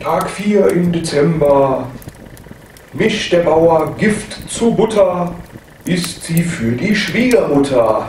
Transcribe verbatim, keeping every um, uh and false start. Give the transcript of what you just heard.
Tag vier im Dezember. Mischt der Bauer Gift zu Butter, isst sie für die Schwiegermutter.